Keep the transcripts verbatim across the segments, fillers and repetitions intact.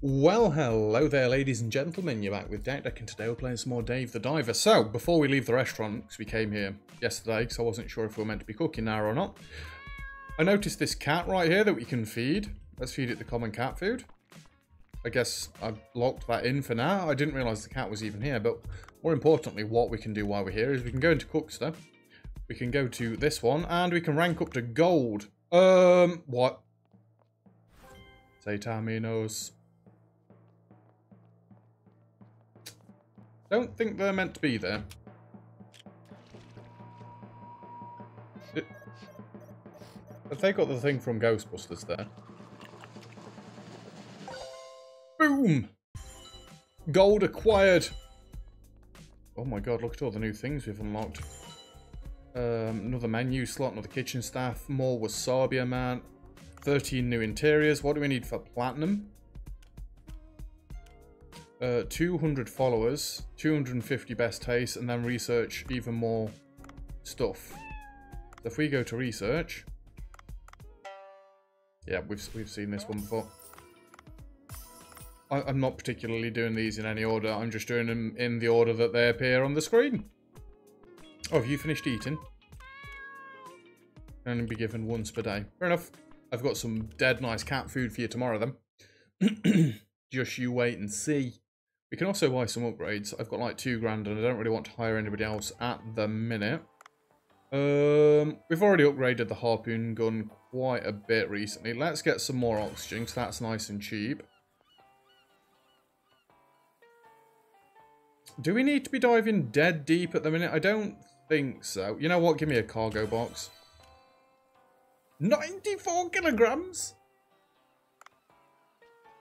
Well, hello there, ladies and gentlemen. You're back with Static Dave, and today we're playing some more Dave the Diver. So, before we leave the restaurant, because we came here yesterday, because I wasn't sure if we were meant to be cooking now or not, I noticed this cat right here that we can feed. Let's feed it the common cat food. I guess I locked that in for now. I didn't realise the cat was even here, but more importantly, what we can do while we're here is we can go into Cookster, we can go to this one, and we can rank up to gold. Um, what? Sataminos. Don't think they're meant to be there. Have they got the thing from Ghostbusters there? Boom! Gold acquired! Oh my god, look at all the new things we've unlocked. Um, another menu slot, another kitchen staff, more wasabi, man. thirteen new interiors. What do we need for platinum? Uh, two hundred followers, two hundred fifty best tastes, and then research even more stuff. So if we go to research, yeah, we've we've seen this one before. I, I'm not particularly doing these in any order. I'm just doing them in the order that they appear on the screen. Oh, have you finished eating? Can only be given once per day. Fair enough. I've got some dead nice cat food for you tomorrow, then. Just you wait and see. We can also buy some upgrades. I've got like two grand and I don't really want to hire anybody else at the minute. Um, we've already upgraded the harpoon gun quite a bit recently. Let's get some more oxygen because that's nice and cheap. Do we need to be diving dead deep at the minute? I don't think so. You know what? Give me a cargo box. ninety-four kilograms?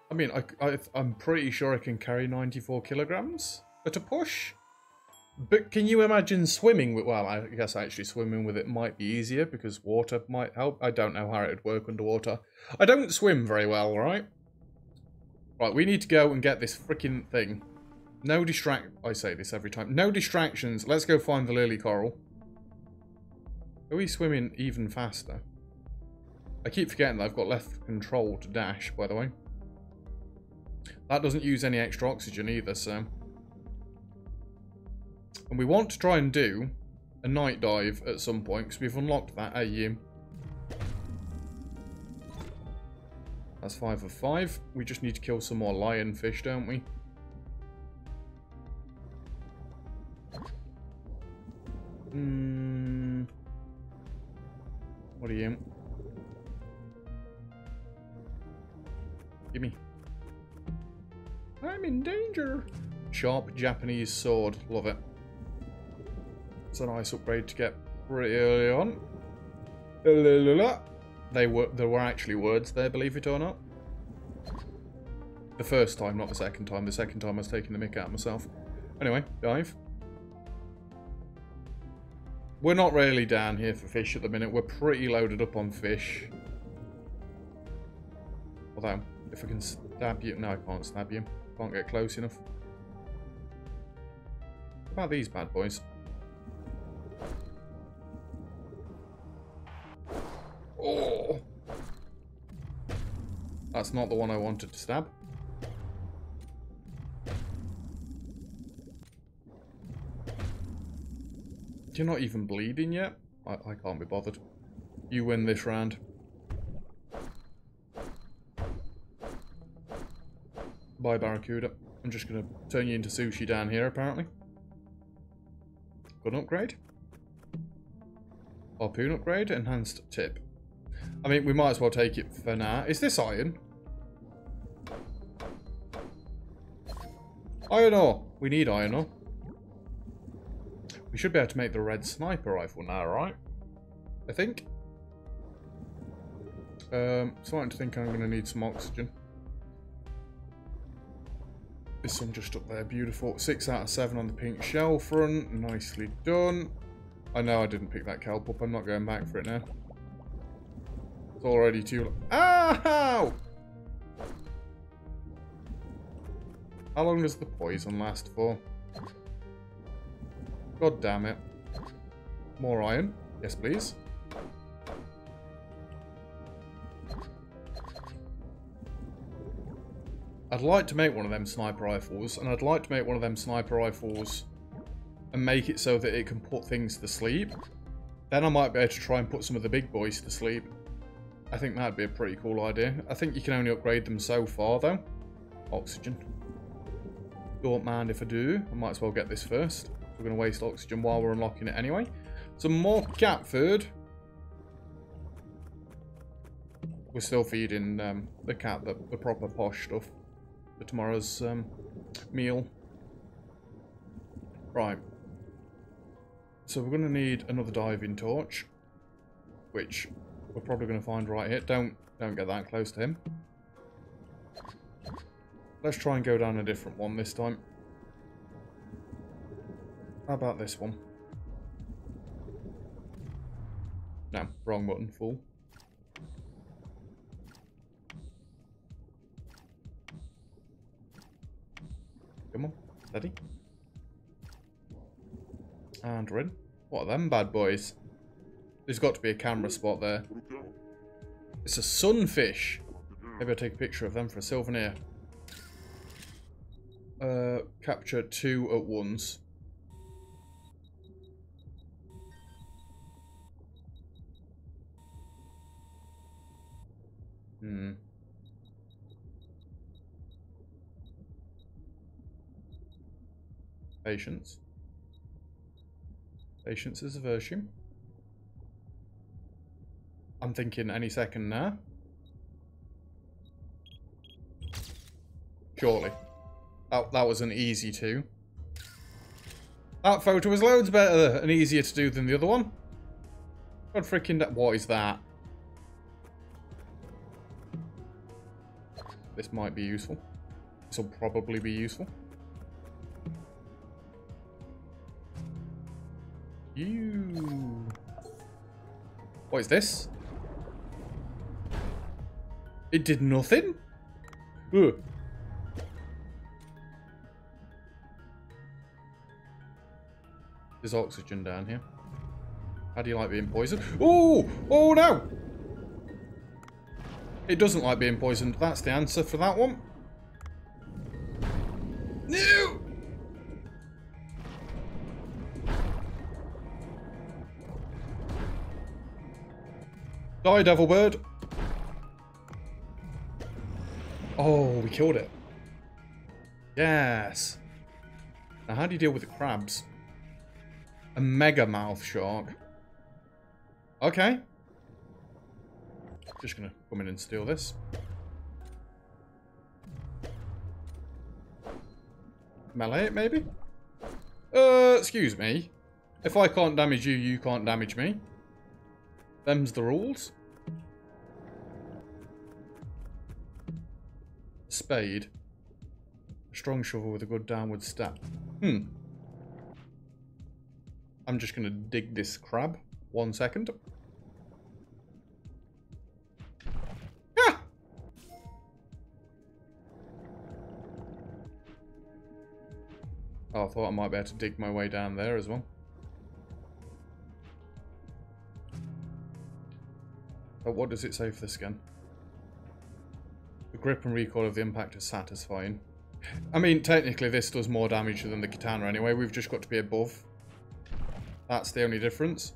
I mean, I, I, I'm pretty sure I can carry ninety-four kilograms at a push. But can you imagine swimming with... Well, I guess actually swimming with it might be easier because water might help. I don't know how it would work underwater. I don't swim very well, right? Right, we need to go and get this freaking thing. No distract... I say this every time. No distractions. Let's go find the lily coral. Are we swimming even faster? I keep forgetting that I've got left control to dash, by the way. That doesn't use any extra oxygen either, so... And we want to try and do a night dive at some point, because we've unlocked that A U. That's five of five. We just need to kill some more lionfish, don't we? Hmm... What are you? Gimme. I'm in danger. Sharp Japanese sword. Love it. It's a nice upgrade to get pretty early on. They were, there were actually words there, believe it or not. The first time, not the second time. The second time I was taking the mick out of myself. Anyway, dive. We're not really down here for fish at the minute. We're pretty loaded up on fish. Although, if I can stab you... No, I can't stab you. Can't get close enough. What about these bad boys? Oh! That's not the one I wanted to stab. You're not even bleeding yet? I, I can't be bothered. You win this round. Bye, Barracuda. I'm just going to turn you into sushi down here, apparently. Gun upgrade. Harpoon upgrade. Enhanced tip. I mean, we might as well take it for now. Is this iron? Iron ore. We need iron ore. We should be able to make the red sniper rifle now, right? I think. Um, starting to think I'm going to need some oxygen. This one just up there, beautiful. Six out of seven on the pink shell front. Nicely done. I know I didn't pick that kelp up. I'm not going back for it now. It's already too... Ow! How long does the poison last for? God damn it. More iron. Yes, please. I'd like to make one of them sniper rifles, and I'd like to make one of them sniper rifles and make it so that it can put things to sleep. Then I might be able to try and put some of the big boys to sleep. I think that'd be a pretty cool idea. I think you can only upgrade them so far, though. Oxygen. Don't mind if I do. I might as well get this first. We're going to waste oxygen while we're unlocking it anyway. Some more cat food. We're still feeding um, the cat the, the proper posh stuff for tomorrow's um, meal. Right. So we're going to need another diving torch, which we're probably going to find right here. Don't don't get that close to him. Let's try and go down a different one this time. How about this one? No, wrong button, fool. Come on, steady. And we're in. What are them bad boys? There's got to be a camera spot there. It's a sunfish. Maybe I'll take a picture of them for a souvenir. Uh, capture two at once. Hmm. Patience. Patience is a virtue. I'm thinking any second now. Surely. That, that was an easy two. That photo was loads better and easier to do than the other one. God freaking da- What is that? This might be useful. This will probably be useful. You. What is this? It did nothing? Ugh. There's oxygen down here. How do you like being poisoned? Oh! Oh no! It doesn't like being poisoned. That's the answer for that one. No! Die, devil bird. Oh, we killed it. Yes. Now, how do you deal with the crabs? A mega mouth shark. Okay. Just gonna come in and steal this. Melee it, maybe? Uh, excuse me. If I can't damage you, you can't damage me. Them's the rules. Spade. A strong shovel with a good downward stab. Hmm. I'm just going to dig this crab. One second. Ah! Oh, I thought I might be able to dig my way down there as well. But what does it say for the skin? The grip and recoil of the impact is satisfying. I mean, technically this does more damage than the katana anyway. We've just got to be above. That's the only difference.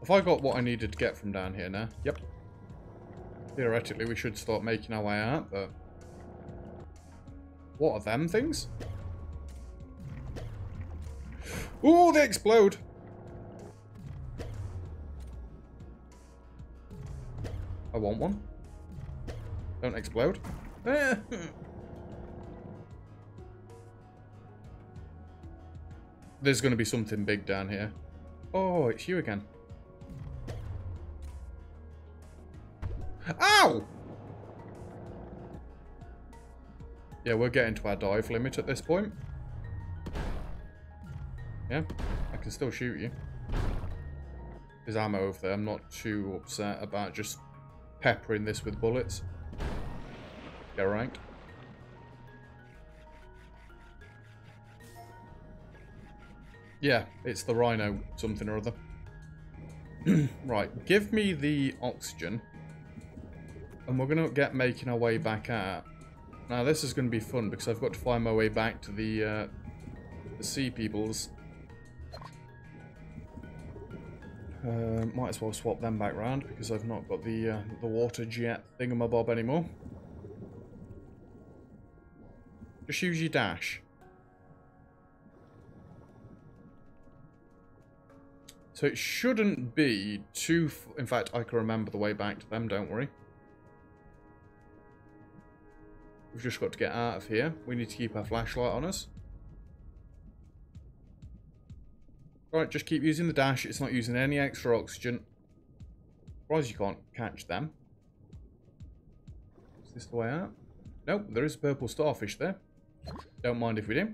Have I got what I needed to get from down here now? Yep. Theoretically, we should start making our way out, but... What are them things? Ooh, they explode! I want one. Don't explode. Eh. There's going to be something big down here. Oh, it's you again. Ow! Yeah, we're getting to our dive limit at this point. Yeah, I can still shoot you. There's ammo over there. I'm not too upset about just peppering this with bullets. Get ranked. Yeah, it's the rhino something or other. Right, give me the oxygen. And we're going to get making our way back out. Now this is going to be fun because I've got to find my way back to the, uh, the sea peoples. Uh, might as well swap them back round because I've not got the, uh, the water jet thingamabob anymore. Just use your dash. So it shouldn't be too... F in fact, I can remember the way back to them, don't worry. We've just got to get out of here. We need to keep our flashlight on us. Right, just keep using the dash. It's not using any extra oxygen. Surprised you can't catch them. Is this the way out? Nope, there is a purple starfish there. Don't mind if we do.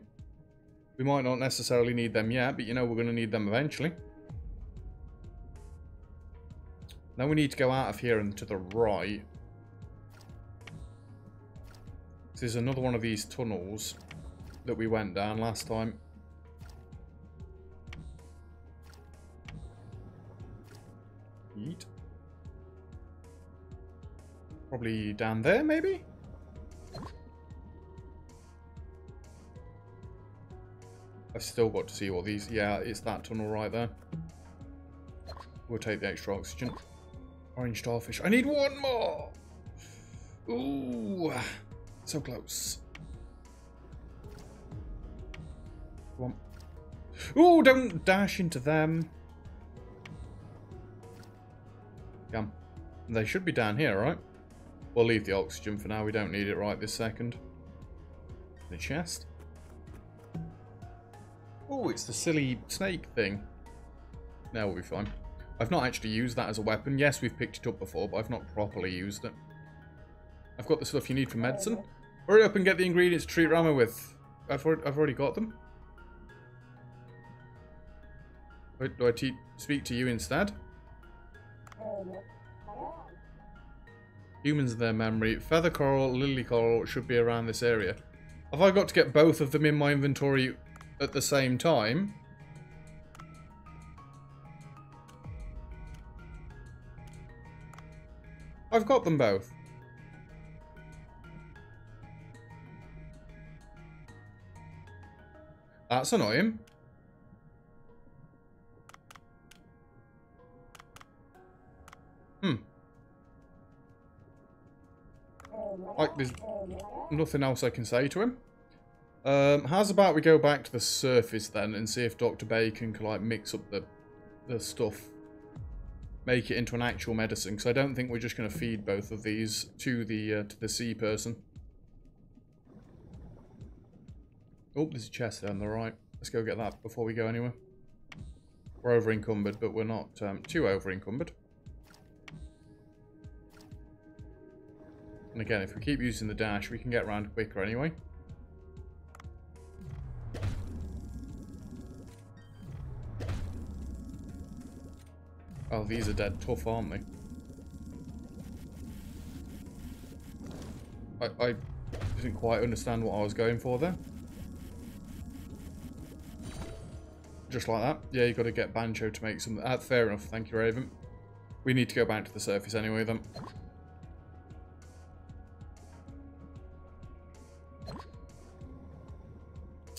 We might not necessarily need them yet, but you know we're going to need them eventually. Now we need to go out of here and to the right. There's another one of these tunnels that we went down last time. Eat. Probably down there, maybe? I've still got to see what these... Yeah, it's that tunnel right there. We'll take the extra oxygen. Orange starfish. I need one more! Ooh! So close. Come on. Ooh! Don't dash into them. Come. They should be down here, right? We'll leave the oxygen for now. We don't need it right this second. The chest. Ooh, it's the silly snake thing. Now we'll be fine. I've not actually used that as a weapon. Yes, we've picked it up before, but I've not properly used it. I've got the stuff you need for medicine. Hurry up and get the ingredients to treat Rameo with. I've already got them. Wait, do I te speak to you instead? Humans in their memory. Feather coral, lily coral should be around this area. Have I got to get both of them in my inventory at the same time? I've got them both. That's annoying. Hmm. Like, there's nothing else I can say to him. Um, how's about we go back to the surface then and see if Doctor Bacon can, like, mix up the, the stuff. Make it into an actual medicine, because I don't think we're just going to feed both of these to the uh, to the sea person. Oh, there's a chest down the right. Let's go get that before we go anywhere. We're over encumbered, but we're not um, too over encumbered. And again, if we keep using the dash, we can get around quicker anyway. Oh, these are dead tough, aren't they? I, I didn't quite understand what I was going for there. Just like that. Yeah, you've got to get Bancho to make some... Uh, fair enough, thank you, Raven. We need to go back to the surface anyway, then.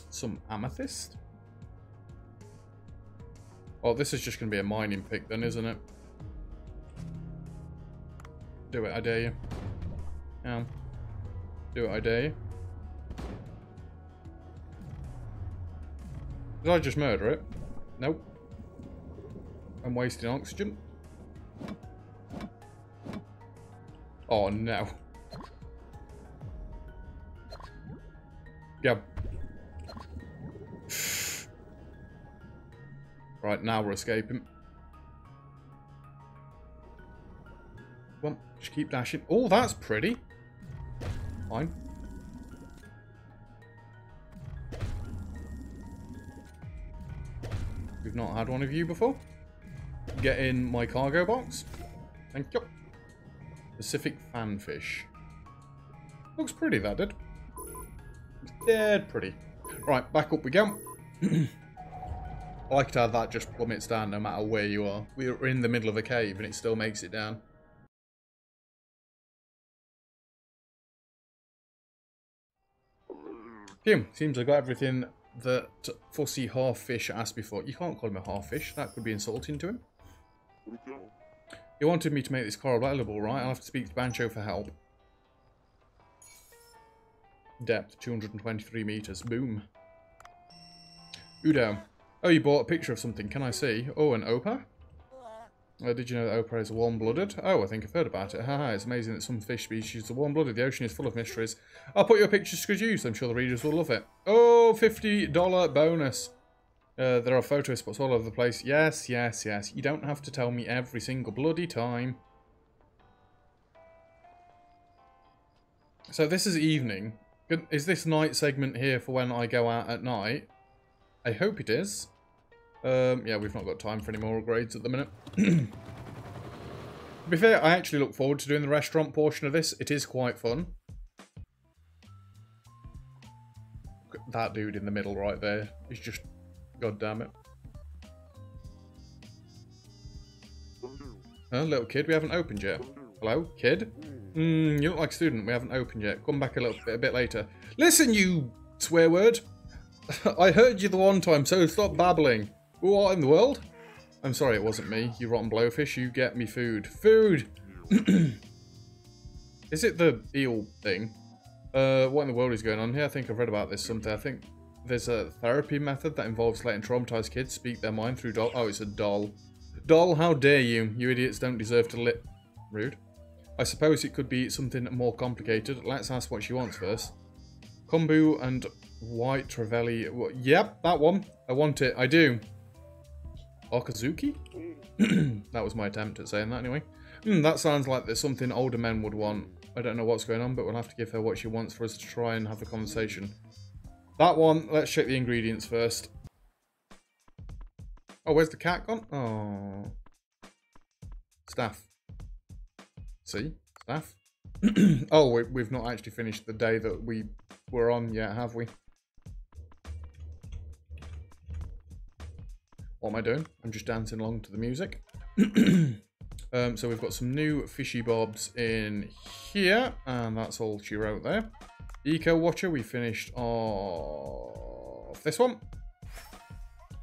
Some amethyst? Oh, this is just going to be a mining pick then, isn't it? Do it, I dare you. Yeah. Do it, I dare you. Did I just murder it? Nope. I'm wasting oxygen. Oh, no. Yeah. Right, now we're escaping. Come on, just keep dashing. Oh, that's pretty. Fine. We've not had one of you before. Get in my cargo box. Thank you. Pacific fanfish. Looks pretty, that did. Dead pretty. Right, back up we go. I like to have that just plummets down no matter where you are. We're in the middle of a cave and it still makes it down. Phew, seems I got everything that fussy half-fish asked before. You can't call him a half-fish. That could be insulting to him. You wanted me to make this car available, right? I'll have to speak to Bancho for help. Depth, two hundred twenty-three metres. Boom. Udo. Oh, you bought a picture of something. Can I see? Oh, an opah? Uh, did you know that opah is warm-blooded? Oh, I think I've heard about it. Haha, it's amazing that some fish species are warm-blooded. The ocean is full of mysteries. I'll put your pictures to good use. I'm sure the readers will love it. Oh, fifty dollar bonus. Uh, there are photo spots all over the place. Yes, yes, yes. You don't have to tell me every single bloody time. So this is evening. Is this night segment here for when I go out at night? I hope it is. Um, yeah, we've not got time for any more upgrades at the minute. To be fair, I actually look forward to doing the restaurant portion of this. It is quite fun. That dude in the middle right there is just... God damn it. Huh, little kid, we haven't opened yet. Hello, kid? Mm, you look like a student, we haven't opened yet. Come back a little bit, a bit later. Listen, you swear word! I heard you the one time, so stop babbling. What in the world? I'm sorry, it wasn't me. You rotten blowfish, you get me food. Food! Is it the eel thing? Uh, what in the world is going on here? I think I've read about this something. I think there's a therapy method that involves letting traumatized kids speak their mind through doll. Oh, it's a doll. Doll, how dare you? You idiots don't deserve to live. Rude. I suppose it could be something more complicated. Let's ask what she wants first. Kombu and... White Trevelli. Yep, that one. I want it. I do. Okazuki? That was my attempt at saying that anyway. Mm, that sounds like there's something older men would want. I don't know what's going on, but we'll have to give her what she wants for us to try and have a conversation. That one. Let's check the ingredients first. Oh, where's the cat gone? Oh. Staff. See? Staff. Oh, we, we've not actually finished the day that we were on yet, have we? What am I doing? I'm just dancing along to the music. um, so we've got some new fishy bobs in here, and that's all she wrote there. Eco Watcher, we finished off this one.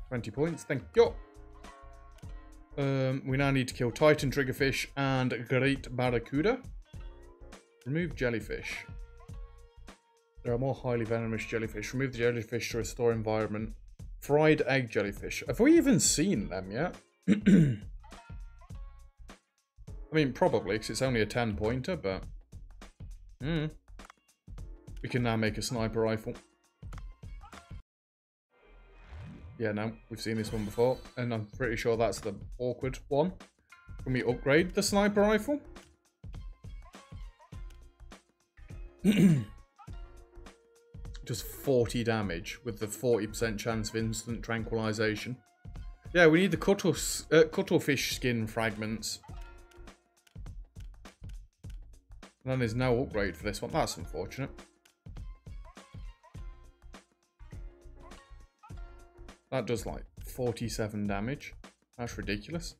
twenty points, thank you. Um, we now need to kill Titan Triggerfish and Great Barracuda. Remove jellyfish. There are more highly venomous jellyfish. Remove the jellyfish to restore environment. Fried egg jellyfish. Have we even seen them yet? I mean, probably, because it's only a ten pointer, but... Mm. We can now make a sniper rifle. Yeah, no, we've seen this one before, and I'm pretty sure that's the awkward one. Can we upgrade the sniper rifle? Just forty damage with the forty percent chance of instant tranquilization. Yeah, we need the cuttle, uh, cuttlefish skin fragments. And then there's no upgrade for this one. That's unfortunate. That does like forty-seven damage. That's ridiculous.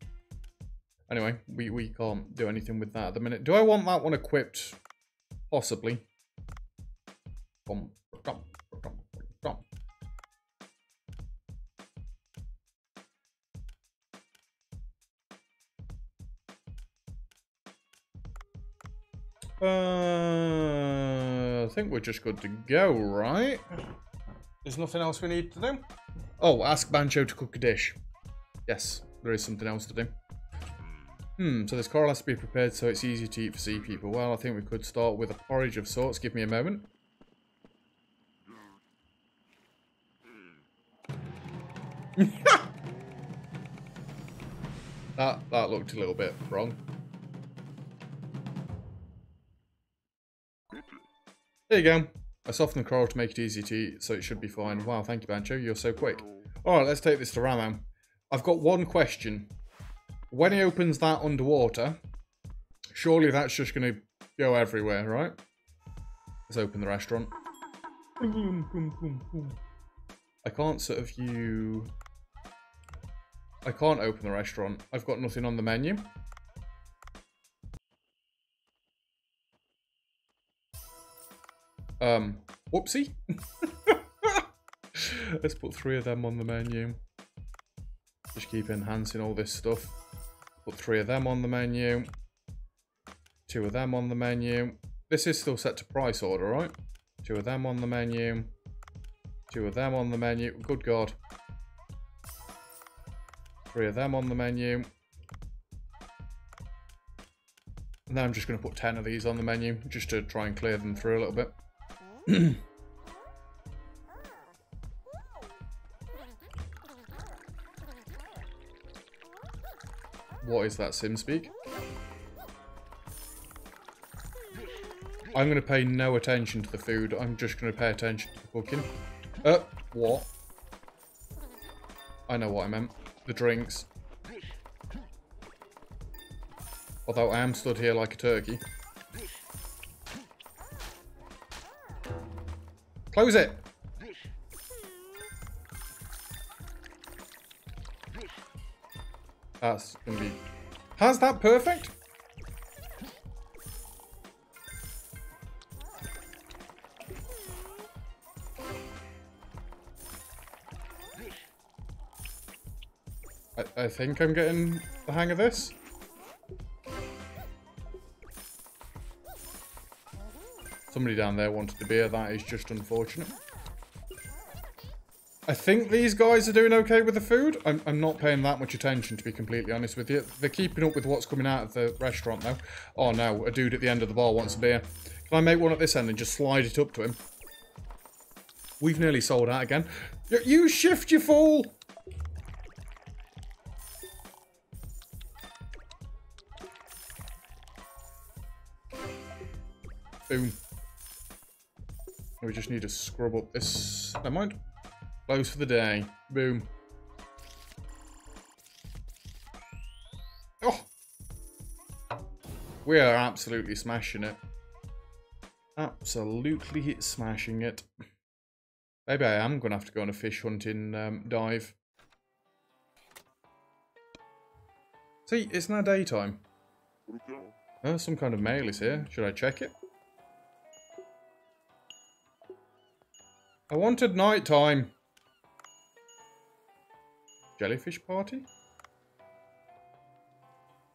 Anyway, we, we can't do anything with that at the minute. Do I want that one equipped? Possibly. Bum, bum, bum, bum. Uh, I think we're just good to go, right? There's nothing else we need to do? Oh, ask Bancho to cook a dish. Yes, there is something else to do. Hmm, so this coral has to be prepared so it's easy to eat for sea people. Well, I think we could start with a porridge of sorts. Give me a moment. that that looked a little bit wrong. There you go. I softened the coral to make it easy to eat, so it should be fine. Wow, thank you, Bancho. You're so quick. Alright, let's take this to Rameo. I've got one question. When he opens that underwater, surely that's just going to go everywhere, right? Let's open the restaurant. I can't sort of you... I can't open the restaurant. I've got nothing on the menu. Um, whoopsie. Let's put three of them on the menu. Just keep enhancing all this stuff. Put three of them on the menu. Two of them on the menu. This is still set to price order, right? Two of them on the menu. Two of them on the menu. Good God. Three of them on the menu. And then I'm just going to put ten of these on the menu just to try and clear them through a little bit. What is that sim speak? I'm going to pay no attention to the food. I'm just going to pay attention to the cooking. Uh, what? I know what I meant. The drinks. Although I am stood here like a turkey. Close it! That's going to be... How's that perfect? I, I think I'm getting the hang of this. Somebody down there wanted a beer. That is just unfortunate. I think these guys are doing okay with the food. I'm, I'm not paying that much attention, to be completely honest with you. They're keeping up with what's coming out of the restaurant, though. Oh, no. A dude at the end of the bar wants a beer. Can I make one at this end and just slide it up to him? We've nearly sold out again. You, you shift, you fool! Boom. We just need to scrub up this... Never mind. Close for the day. Boom. Oh! We are absolutely smashing it. Absolutely smashing it. Maybe I am going to have to go on a fish hunting um, dive. See, it's now daytime. Oh, some kind of mail is here. Should I check it? I wanted night time. Jellyfish party?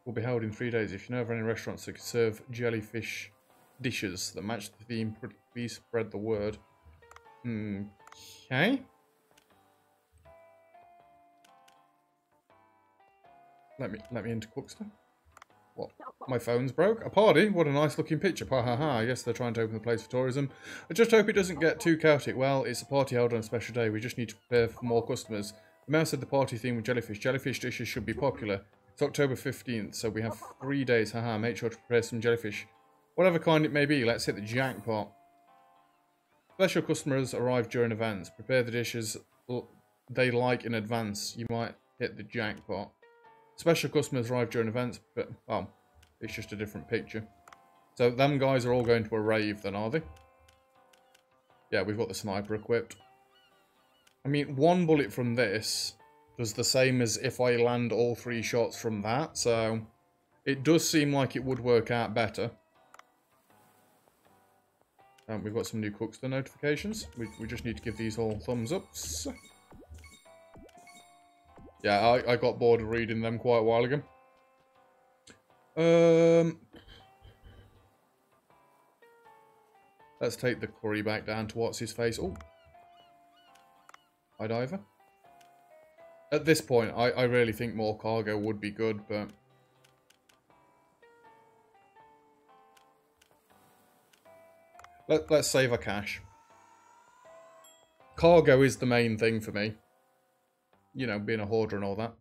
Will be held in three days. If you know of any restaurants that can serve jellyfish dishes that match the theme, please spread the word. Okay. Let me let me into Cookster. What? My phone's broke? A party? What a nice looking picture. Pa ha ha. I guess they're trying to open the place for tourism. I just hope it doesn't get too chaotic. Well, it's a party held on a special day. We just need to prepare for more customers. The mayor said the party theme with jellyfish. Jellyfish dishes should be popular. It's October fifteenth, so we have three days. Haha. Make sure to prepare some jellyfish. Whatever kind it may be, let's hit the jackpot. Special customers arrive during events. Prepare the dishes they like in advance. You might hit the jackpot. Special customers arrive during events, but, oh, it's just a different picture. So, them guys are all going to a rave then, are they? Yeah, we've got the sniper equipped. I mean, one bullet from this does the same as if I land all three shots from that, so it does seem like it would work out better. Um, we've got some new Cookster notifications. We, we just need to give these all thumbs ups. Yeah, I, I got bored of reading them quite a while ago. Um, let's take the curry back down to what's his face. Oh, high diver. At this point, I, I really think more cargo would be good, but let, let's save our cash. Cargo is the main thing for me. You know, being a hoarder and all that.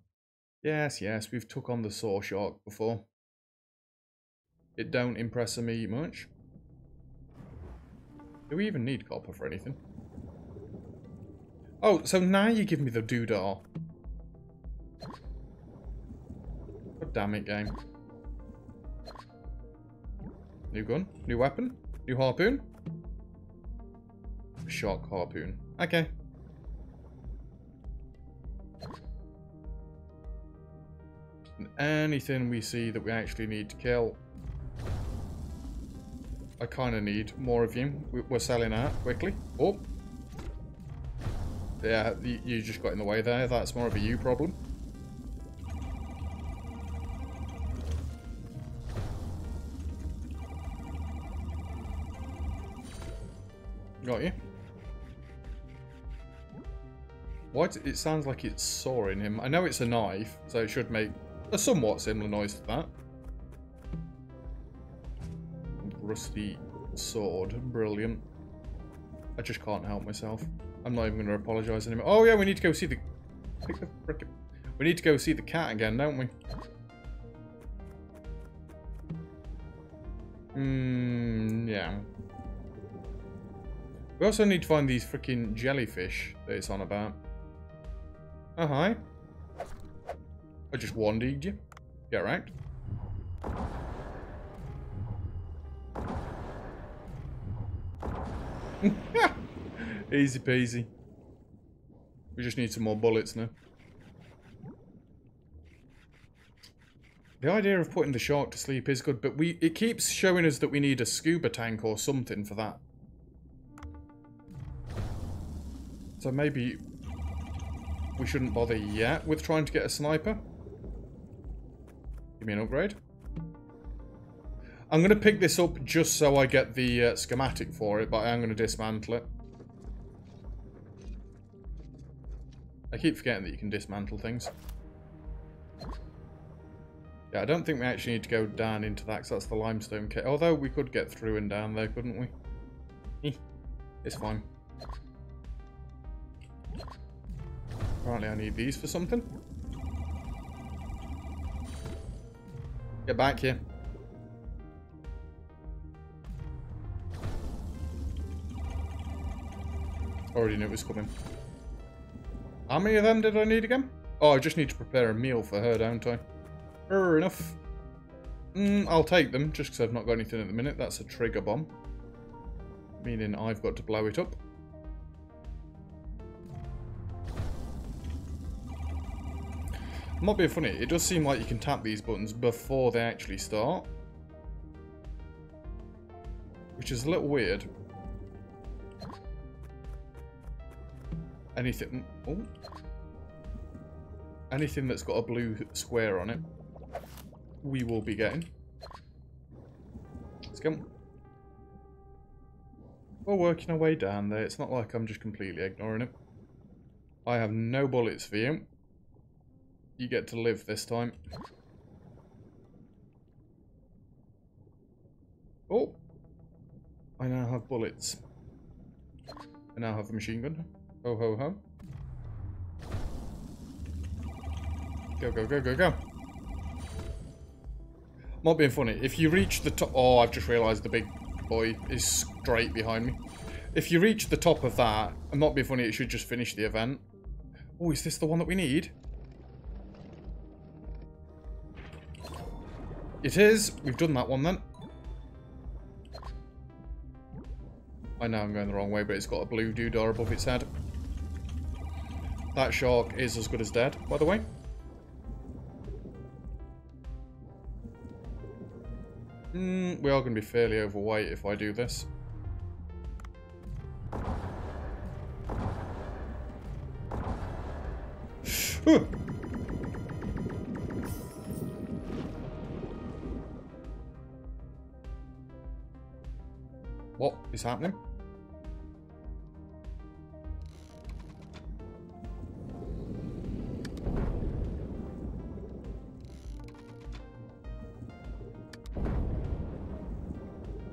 Yes, yes, we've took on the saw shark before. It don't impress me much. Do we even need copper for anything? Oh, so now you give me the doodah. God damn it, game. New gun, new weapon, new harpoon. Shark harpoon. Okay. Anything we see that we actually need to kill. I kind of need more of you. We're selling out quickly. Oh. Yeah, you, you just got in the way there. That's more of a you problem. Got you. Why it sounds like it's sawing him. I know it's a knife, so it should make a somewhat similar noise to that. Rusty sword. Brilliant. I just can't help myself. I'm not even going to apologise anymore. Oh yeah, we need to go see the... We need to go see the cat again, don't we? Hmm, yeah. We also need to find these freaking jellyfish that it's on about. Oh, hi. I just wanded you. Yeah, right. Easy peasy. We just need some more bullets now. The idea of putting the shark to sleep is good, but we it keeps showing us that we need a scuba tank or something for that. So maybe we shouldn't bother yet with trying to get a sniper. Give me an upgrade. I'm going to pick this up just so I get the uh, schematic for it, but I am going to dismantle it. I keep forgetting that you can dismantle things. Yeah, I don't think we actually need to go down into that, because that's the limestone cave. Although we could get through and down there, couldn't we? It's fine. Apparently I need these for something. Get back here. Already knew it was coming. How many of them did I need again? Oh, I just need to prepare a meal for her, don't I? Fair enough. Mm, I'll take them, just because I've not got anything at the minute. That's a trigger bomb. Meaning I've got to blow it up. I'm not being funny, it does seem like you can tap these buttons before they actually start. Which is a little weird. Anything... Oh. Anything that's got a blue square on it, we will be getting. Let's go. We're working our way down there. It's not like I'm just completely ignoring it. I have no bullets for you. You get to live this time. Oh! I now have bullets. I now have a machine gun. Ho ho ho. Go go go go go. I'm not being funny. If you reach the top... Oh, I've just realised the big boy is straight behind me. If you reach the top of that, I'm not being funny, it should just finish the event. Oh, is this the one that we need? It is. We've done that one then. I know I'm going the wrong way, but it's got a blue doodah above its head. That shark is as good as dead, by the way. Mm, we are going to be fairly overweight if I do this. Ooh. What is happening?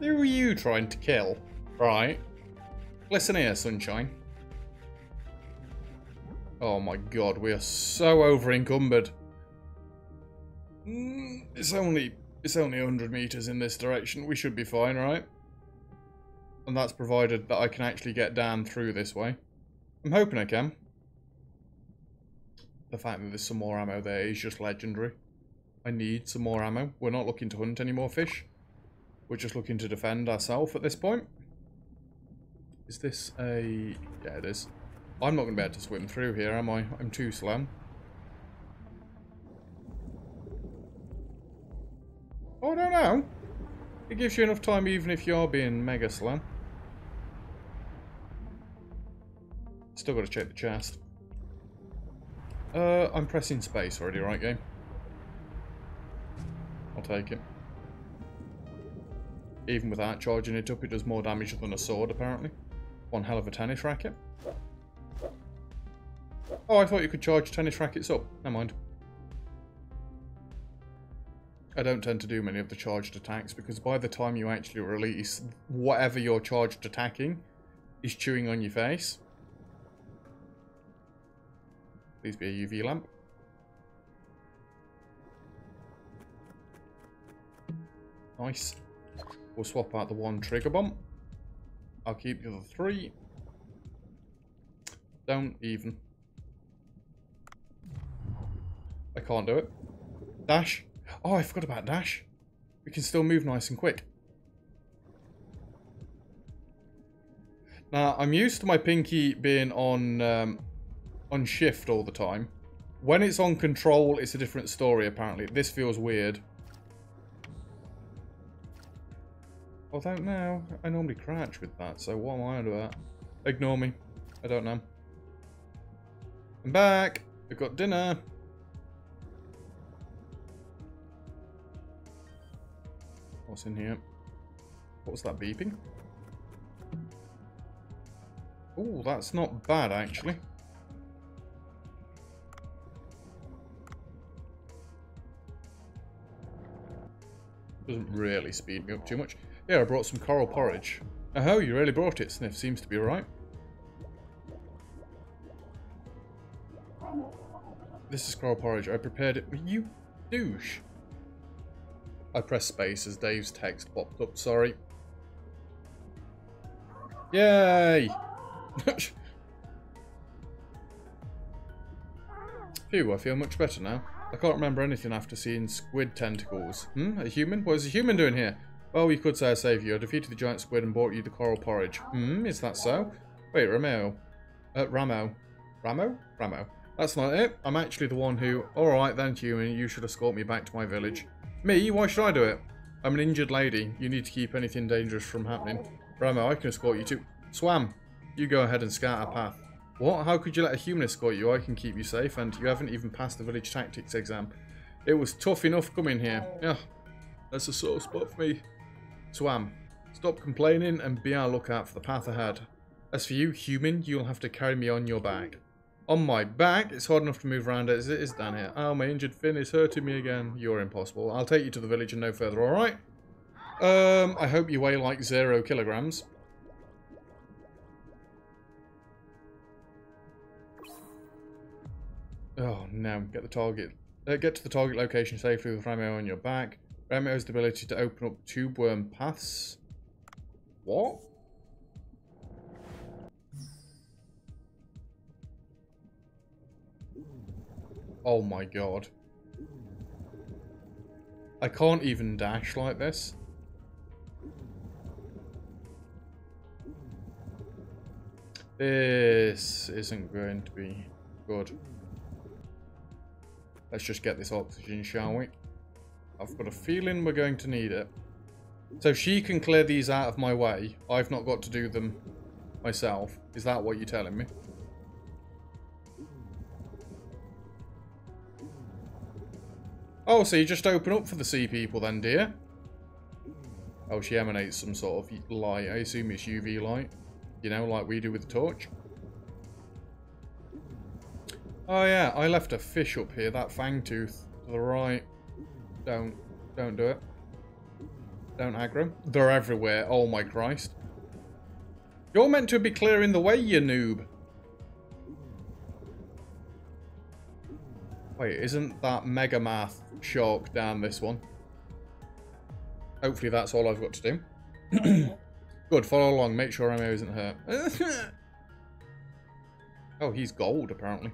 Who are you trying to kill? Right. Listen here, sunshine. Oh my god, we are so over encumbered. Mm, it's only it's only one hundred meters in this direction. We should be fine, right? And that's provided that I can actually get down through this way. I'm hoping I can. The fact that there's some more ammo there is just legendary. I need some more ammo. We're not looking to hunt any more fish. We're just looking to defend ourselves at this point. Is this a... Yeah, it is. I'm not going to be able to swim through here, am I? I'm too slim. Oh, no, no. It gives you enough time even if you are being mega slim. Still got to check the chest. Uh, I'm pressing space already, right, game? I'll take it. Even without charging it up, it does more damage than a sword, apparently. One hell of a tennis racket. Oh, I thought you could charge tennis rackets up. Never mind. I don't tend to do many of the charged attacks, because by the time you actually release, whatever you're charged attacking is chewing on your face. Please be a U V lamp. Nice. We'll swap out the one trigger bomb. I'll keep the other three. Don't even. I can't do it. Dash. Oh, I forgot about dash. We can still move nice and quick. Now, I'm used to my pinky being on, um, on shift all the time. When it's on control, it's a different story, apparently. This feels weird. Although now, I normally crouch with that, so what am I on about? Ignore me. I don't know. I'm back. We've got dinner. What's in here? What was that beeping? Oh, that's not bad, actually. Doesn't really speed me up too much. Yeah, I brought some coral porridge. Oh, you really brought it, Sniff. Seems to be right. This is coral porridge. I prepared it. You douche. I pressed space as Dave's text popped up, sorry. Yay! Phew, I feel much better now. I can't remember anything after seeing squid tentacles. Hmm? A human? What is a human doing here? Well, you could say I saved you. I defeated the giant squid and bought you the coral porridge. Hmm? Is that so? Wait, Rameo. Uh, Rameo. Rameo? Rameo. That's not it. I'm actually the one who... Alright then, human. You should escort me back to my village. Me? Why should I do it? I'm an injured lady. You need to keep anything dangerous from happening. Rameo, I can escort you too. Swam, you go ahead and scout our path. What? How could you let a human escort you? I can keep you safe, and you haven't even passed the village tactics exam. It was tough enough coming here. Yeah, that's a sore spot for me. Swam, stop complaining and be our lookout for the path ahead. As for you, human, you'll have to carry me on your back. On my back? It's hard enough to move around as it is down here. Oh, my injured fin is hurting me again. You're impossible. I'll take you to the village and no further, alright? Um, I hope you weigh like zero kilograms. Oh, no. Get the target. Uh, get to the target location safely with Rameo on your back. Rameo's ability to open up tube worm paths. What? Oh my god. I can't even dash like this. This isn't going to be good. Let's just get this oxygen, shall we? I've got a feeling we're going to need it. So she can clear these out of my way. I've not got to do them myself. Is that what you're telling me? Oh, so you just open up for the sea people then, dear? Oh, she emanates some sort of light. I assume it's U V light. You know, like we do with the torch. Oh, yeah. I left a fish up here. That fangtooth. To the right. Don't. Don't do it. Don't aggro. They're everywhere. Oh, my Christ. You're meant to be clearing the way, you noob. Wait, isn't that Megamath shark down this one? Hopefully that's all I've got to do. Good, follow along. Make sure Emio isn't hurt. Oh, he's gold, apparently.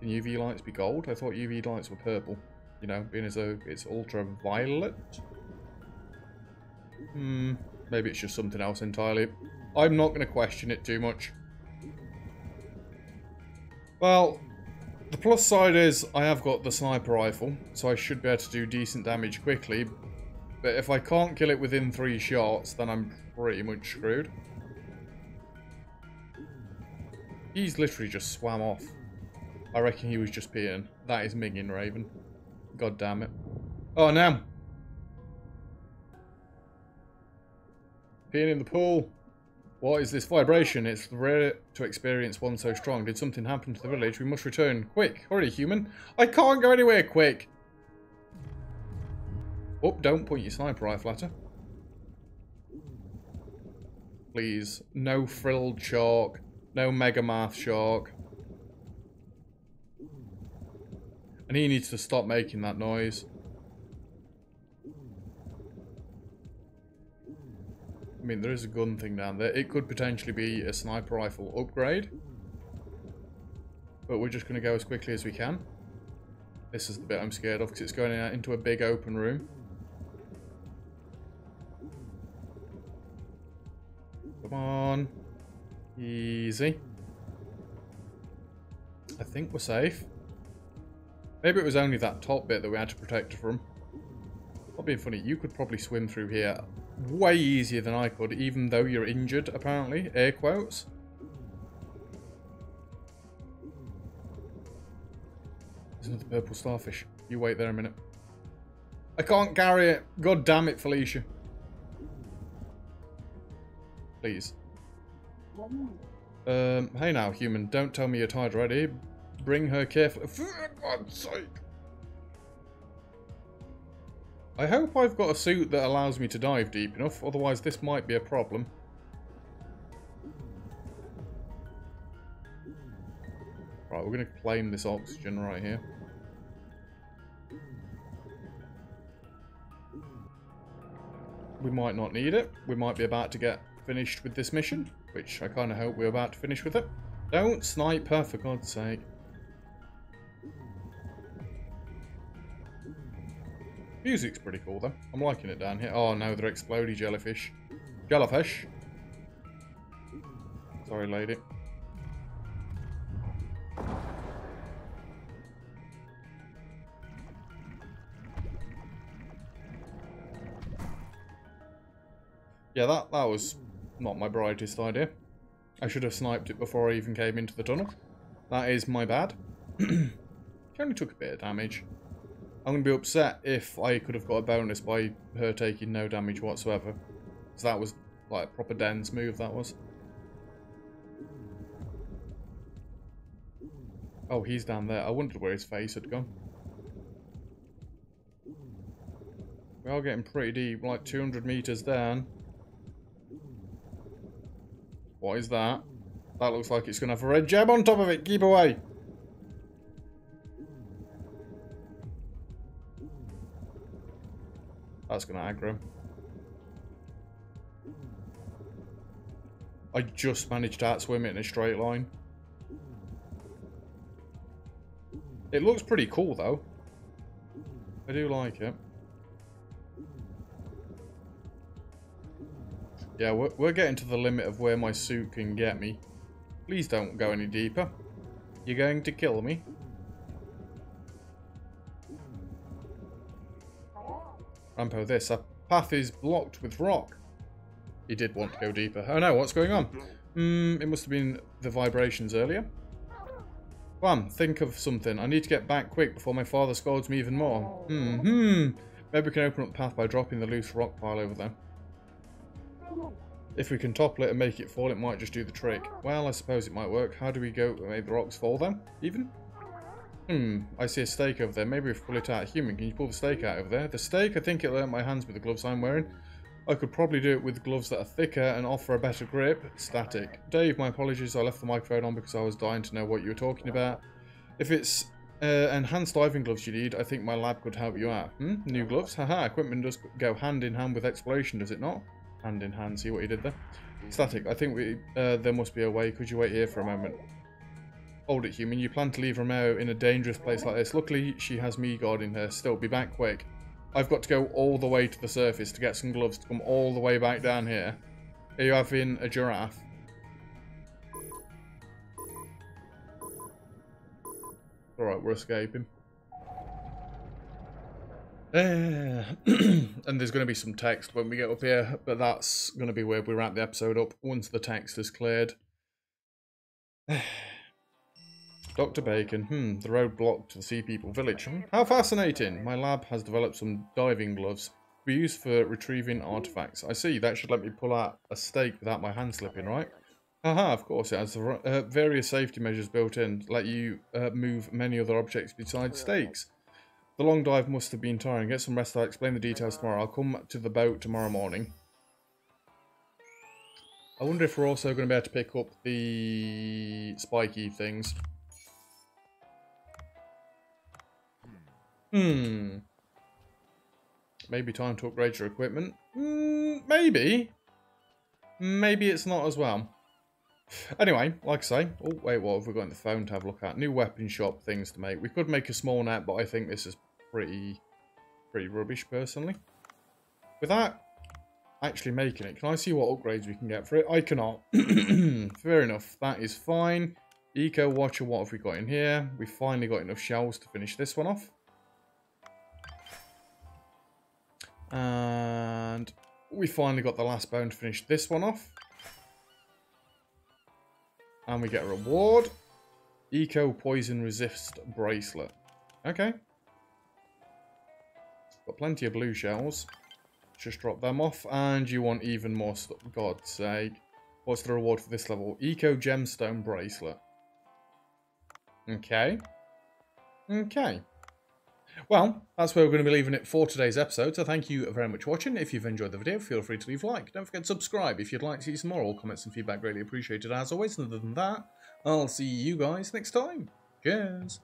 Can U V lights be gold? I thought U V lights were purple. You know, being as though it's ultraviolet. Hmm, maybe it's just something else entirely. I'm not going to question it too much. Well... The plus side is I have got the sniper rifle, so I should be able to do decent damage quickly. But if I can't kill it within three shots, then I'm pretty much screwed. He's literally just swam off. I reckon he was just peeing. That is minging, Raven. God damn it. Oh, no. Peeing in the pool. What is this vibration? It's rare to experience one so strong. Did something happen to the village? We must return. Quick. Hurry, human. I can't go anywhere quick. Oh, don't point your sniper rifle at her. Please. No frilled shark. No megamouth shark. And he needs to stop making that noise. I mean, there is a gun thing down there. It could potentially be a sniper rifle upgrade. But we're just going to go as quickly as we can. This is the bit I'm scared of because it's going out into a big open room. Come on. Easy. I think we're safe. Maybe it was only that top bit that we had to protect her from. Not being funny, you could probably swim through here way easier than I could, even though you're injured, apparently. Air quotes. There's another purple starfish. You wait there a minute. I can't carry it. God damn it, Felicia. Please. Um, hey now, human. Don't tell me you're tired already. Bring her carefully. For God's sake. I hope I've got a suit that allows me to dive deep enough, otherwise this might be a problem. Right, we're going to claim this oxygen right here. We might not need it. We might be about to get finished with this mission, which I kind of hope we're about to finish with it. Don't snipe her, for God's sake. Music's pretty cool though. I'm liking it down here. Oh no, they're exploding jellyfish. Jellyfish. Sorry, lady. Yeah, that, that was not my brightest idea. I should have sniped it before I even came into the tunnel. That is my bad. She only took a bit of damage. I'm going to be upset if I could have got a bonus by her taking no damage whatsoever. So that was like a proper Den's move, that was. Oh, he's down there. I wondered where his face had gone. We are getting pretty deep, like two hundred metres down. What is that? That looks like it's going to have a red gem on top of it. Keep away. That's going to aggro. I just managed to outswim it in a straight line. It looks pretty cool, though. I do like it. Yeah, we're, we're getting to the limit of where my suit can get me. Please don't go any deeper. You're going to kill me. Rampo, this. Our path is blocked with rock. He did want to go deeper. Oh no, what's going on? Hmm, it must have been the vibrations earlier. Swam, think of something. I need to get back quick before my father scolds me even more. Hmm, hmm. Maybe we can open up the path by dropping the loose rock pile over there. If we can topple it and make it fall, it might just do the trick. Well, I suppose it might work. How do we go to make the rocks fall then? Even? Hmm, I see a stake over there. Maybe if we pull it out. Human, can you pull the stake out over there? The stake? I think it'll hurt my hands with the gloves I'm wearing. I could probably do it with gloves that are thicker and offer a better grip. Static. Dave, my apologies. I left the microphone on because I was dying to know what you were talking about. If it's uh, enhanced diving gloves you need, I think my lab could help you out. Hmm? New gloves? Haha, equipment does go hand in hand with exploration, does it not? Hand in hand. See what you did there? Static. I think we uh, there must be a way. Could you wait here for a moment? Hold it, human. You plan to leave Rameo in a dangerous place like this. Luckily, she has me guarding her. Still, be back quick. I've got to go all the way to the surface to get some gloves to come all the way back down here. Are you having a giraffe? Alright, we're escaping. Yeah. And there's going to be some text when we get up here, but that's going to be where we wrap the episode up once the text is cleared. Doctor Bacon. Hmm, the road blocked the Sea People Village. How fascinating! My lab has developed some diving gloves. Be used for retrieving artifacts. I see, that should let me pull out a stake without my hand slipping, right? Haha, of course it has uh, various safety measures built in to let you uh, move many other objects besides stakes. The long dive must have been tiring. Get some rest. I'll explain the details tomorrow. I'll come to the boat tomorrow morning. I wonder if we're also going to be able to pick up the spiky things. Hmm. Maybe time to upgrade your equipment. Mm, maybe. Maybe it's not as well. Anyway, like I say... Oh, wait, what have we got in the phone to have a look at? New weapon shop things to make. We could make a small net, but I think this is pretty... pretty rubbish, personally. Without actually making it, can I see what upgrades we can get for it? I cannot. Fair enough. That is fine. Eco Watcher, what have we got in here? We finally got enough shells to finish this one off. And we finally got the last bone to finish this one off. And we get a reward. Eco Poison Resist Bracelet. Okay. Got plenty of blue shells. Just drop them off. And you want even more stuff. God's sake. What's the reward for this level? Eco Gemstone Bracelet. Okay. Okay. Well, that's where we're going to be leaving it for today's episode, so thank you very much for watching. If you've enjoyed the video, feel free to leave a like. Don't forget to subscribe if you'd like to see some more. All comments and feedback greatly appreciated as always. And other than that, I'll see you guys next time. Cheers!